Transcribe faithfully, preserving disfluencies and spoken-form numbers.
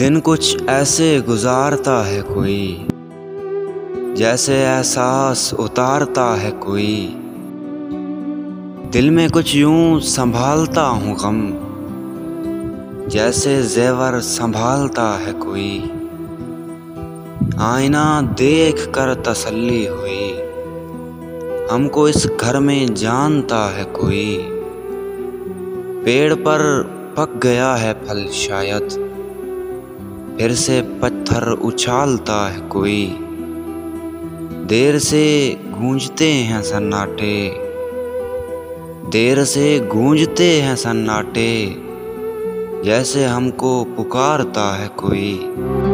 दिन कुछ ऐसे गुजारता है कोई, जैसे एहसास उतारता है कोई। दिल में कुछ यूं संभालता हूँ गम, जैसे जेवर संभालता है कोई। आईना देख कर तसल्ली हुई, हमको इस घर में जानता है कोई। पेड़ पर पक गया है फल शायद, फिर से पत्थर उछालता है कोई। देर से गूंजते हैं सन्नाटे, देर से गूंजते हैं सन्नाटे, जैसे हमको पुकारता है कोई।